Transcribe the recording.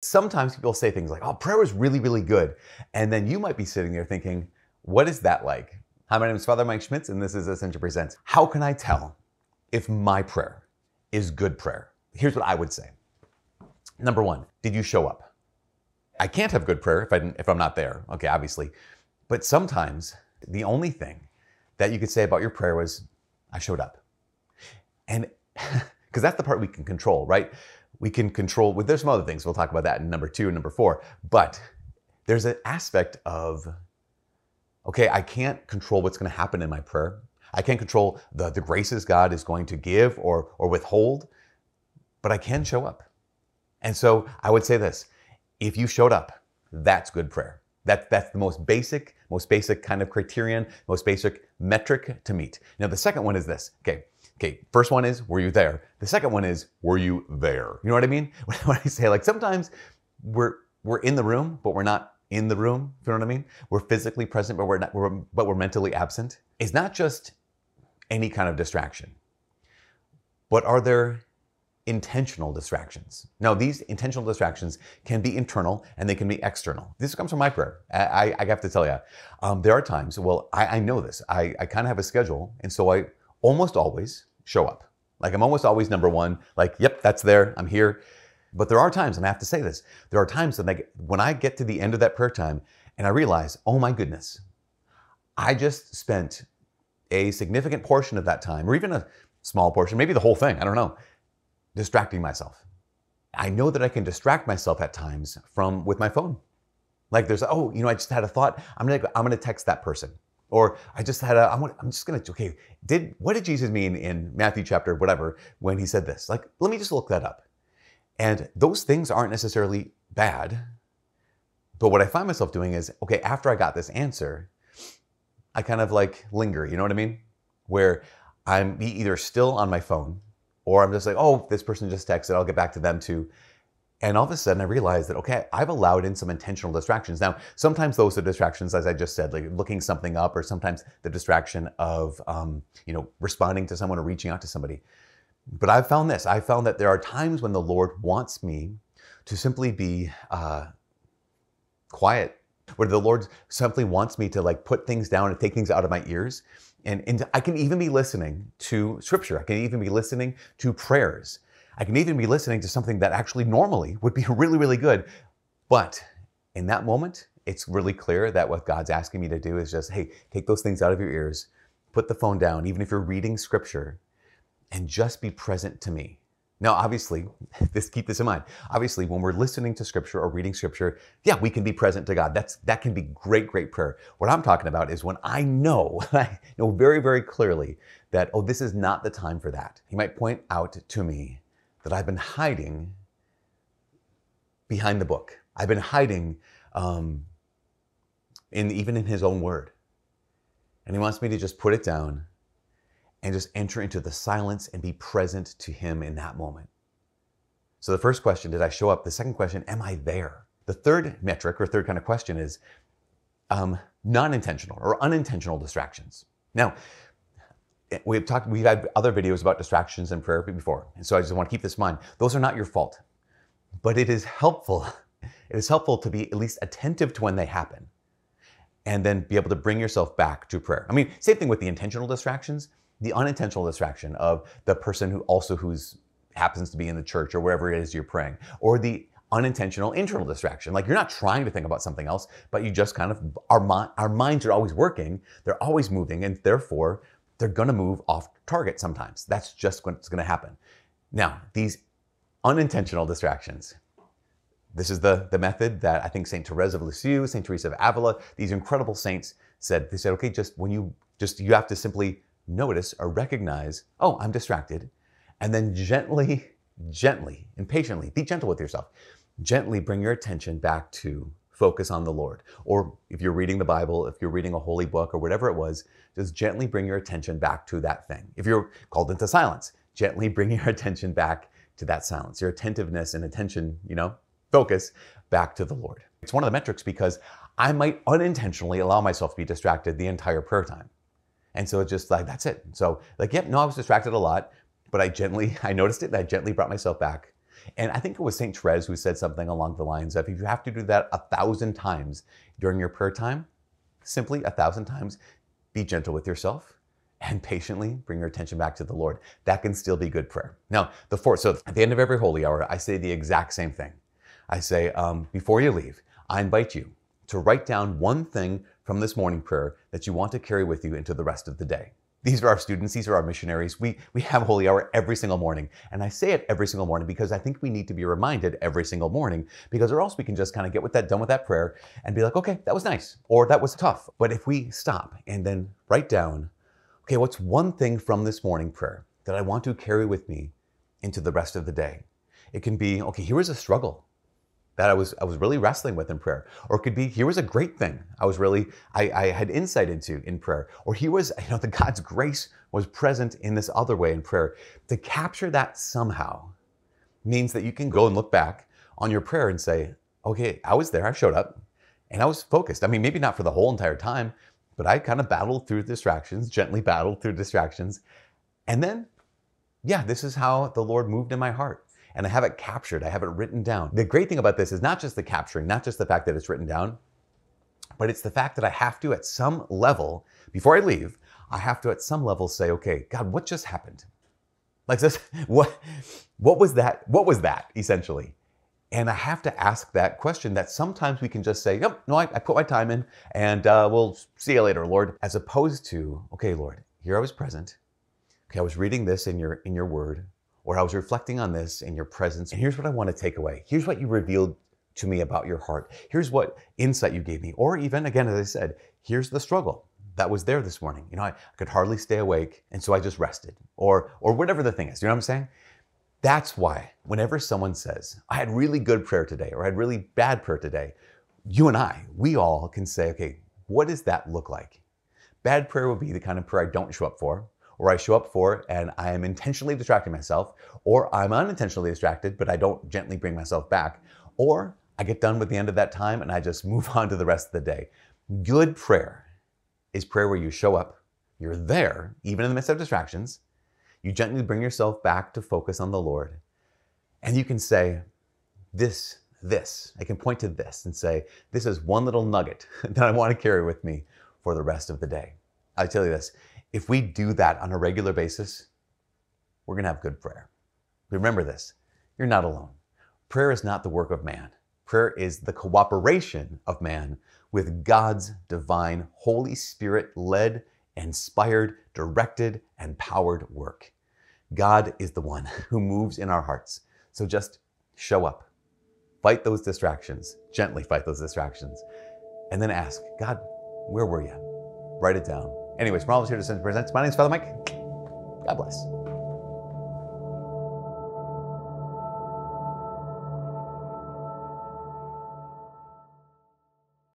Sometimes people say things like, oh, prayer was really, really good. And then you might be sitting there thinking, what is that like? Hi, my name is Father Mike Schmitz, and this is Ascension Presents. How can I tell if my prayer is good prayer? Here's what I would say. Number one, did you show up? I can't have good prayer if I'm not there, okay, obviously. But sometimes the only thing that you could say about your prayer was, I showed up. And because that's the part we can control, right? We can control, well, there's some other things, we'll talk about that in number two and number four, but there's an aspect of, okay, I can't control what's gonna happen in my prayer. I can't control the graces God is going to give or withhold, but I can show up. And so I would say this, if you showed up, that's good prayer. That's the most basic kind of criterion, most basic metric to meet. Now, the second one is this, okay, first one is, were you there? The second one is, were you there? You know what I mean? When I say, like, sometimes we're in the room, but we're not in the room, you know what I mean? We're physically present, but we're mentally absent. It's not just any kind of distraction, but are there intentional distractions? Now, these intentional distractions can be internal and they can be external. This comes from my prayer. I have to tell you, there are times, well, I know this. I kind of have a schedule, and so I almost always show up. Like, I'm almost always number one, like, yep, that's there, I'm here. But there are times, and I have to say this, there are times that when I get to the end of that prayer time and I realize, oh my goodness, I just spent a significant portion of that time, or even a small portion, maybe the whole thing, I don't know, distracting myself. I know that I can distract myself at times with my phone. Like, there's, oh, you know, I just had a thought. I'm gonna text that person. Or I just had I'm just gonna, okay, what did Jesus mean in Matthew chapter whatever when he said this? Like, let me just look that up. And those things aren't necessarily bad, but what I find myself doing is, okay, after I got this answer, I kind of like linger, you know what I mean? Where I'm either still on my phone, or I'm just like, oh, this person just texted, I'll get back to them too. And all of a sudden I realized that, okay, I've allowed in some intentional distractions. Now, sometimes those are distractions, as I just said, like looking something up, or sometimes the distraction of, you know, responding to someone or reaching out to somebody. But I've found this. I found that there are times when the Lord wants me to simply be quiet, where the Lord simply wants me to like put things down and take things out of my ears. And I can even be listening to scripture. I can even be listening to prayers. I can even be listening to something that actually normally would be really, really good. But in that moment, it's really clear that what God's asking me to do is just, hey, take those things out of your ears, put the phone down, even if you're reading scripture, and just be present to me. Now, obviously, keep this in mind. Obviously, when we're listening to scripture or reading scripture, yeah, we can be present to God. That can be great, great prayer. What I'm talking about is when I know very, very clearly that, oh, this is not the time for that. He might point out to me that I've been hiding behind the book. I've been hiding even in his own word. And he wants me to just put it down and just enter into the silence and be present to him in that moment. So the first question, did I show up? The second question, am I there? The third metric or third kind of question is non-intentional or unintentional distractions. Now, we've had other videos about distractions and prayer before, and so I just want to keep this in mind. Those are not your fault, but it is helpful. It is helpful to be at least attentive to when they happen and then be able to bring yourself back to prayer. I mean, same thing with the intentional distractions. The unintentional distraction of the person who happens to be in the church or wherever it is you're praying, or the unintentional internal distraction. Like, you're not trying to think about something else, but you just kind of, our minds are always working, they're always moving, and therefore they're gonna move off target sometimes. That's just what's gonna happen. Now, these unintentional distractions, this is the method that I think St. Therese of Lisieux, St. Teresa of Avila, these incredible saints said, okay, you have to simply notice or recognize, oh, I'm distracted, and then gently and patiently, be gentle with yourself, gently bring your attention back to focus on the Lord. Or if you're reading the Bible, if you're reading a holy book or whatever it was, just gently bring your attention back to that thing. If you're called into silence, gently bring your attention back to that silence, your attentiveness and attention, focus back to the Lord. It's one of the metrics because I might unintentionally allow myself to be distracted the entire prayer time. And so it's just like, that's it. So like, yep, no, I was distracted a lot, but I noticed it and I gently brought myself back And I think it was St. Therese who said something along the lines of, if you have to do that 1,000 times during your prayer time, simply 1,000 times, be gentle with yourself and patiently bring your attention back to the Lord. That can still be good prayer. Now, the fourth, so at the end of every holy hour, I say the exact same thing. I say, before you leave, I invite you to write down one thing from this morning prayer that you want to carry with you into the rest of the day. These are our students, these are our missionaries. We have Holy Hour every single morning. And I say it every single morning because I think we need to be reminded every single morning, because or else we can just kind of get with that, done with that prayer and be like, okay, that was nice, or that was tough. But if we stop and then write down, okay, what's one thing from this morning prayer that I want to carry with me into the rest of the day? It can be, okay, here was a struggle that I was really wrestling with in prayer. Or it could be, here was a great thing I had insight into in prayer. Or here was, the God's grace was present in this other way in prayer. To capture that somehow means that you can go and look back on your prayer and say, okay, I was there, I showed up, and I was focused. I mean, maybe not for the whole entire time, but I kind of battled through distractions, gently battled through distractions. And then, yeah, this is how the Lord moved in my heart. And I have it captured, I have it written down. The great thing about this is not just the capturing, not just the fact that it's written down, but it's the fact that I have to at some level, before I leave, I have to at some level say, okay, God, what just happened? Like this, what was that? What was that, essentially? And I have to ask that question that sometimes we can just say, yep, no, I put my time in and we'll see you later, Lord. As opposed to, okay, Lord, here I was present. Okay, I was reading this in your word, or I was reflecting on this in your presence, and here's what I want to take away. Here's what you revealed to me about your heart. Here's what insight you gave me. Or even, again, as I said, here's the struggle that was there this morning. I could hardly stay awake, and so I just rested, or whatever the thing is. You know what I'm saying? That's why whenever someone says, I had really good prayer today, or I had really bad prayer today, you and I, we all can say, okay, what does that look like? Bad prayer would be the kind of prayer I don't show up for, or I show up for and I am intentionally distracting myself, or I'm unintentionally distracted, but I don't gently bring myself back, or I get done with the end of that time and I just move on to the rest of the day. Good prayer is prayer where you show up, you're there, even in the midst of distractions, you gently bring yourself back to focus on the Lord, and you can say, I can point to this and say, this is one little nugget that I want to carry with me for the rest of the day. I tell you this, if we do that on a regular basis, we're going to have good prayer. Remember this, you're not alone. Prayer is not the work of man. Prayer is the cooperation of man with God's divine, Holy Spirit-led, inspired, directed, and powered work. God is the one who moves in our hearts. So just show up, fight those distractions, gently fight those distractions, and then ask, God, where were you? Write it down. Anyways, from all of us here at Ascension Presents, my name is Father Mike. God bless.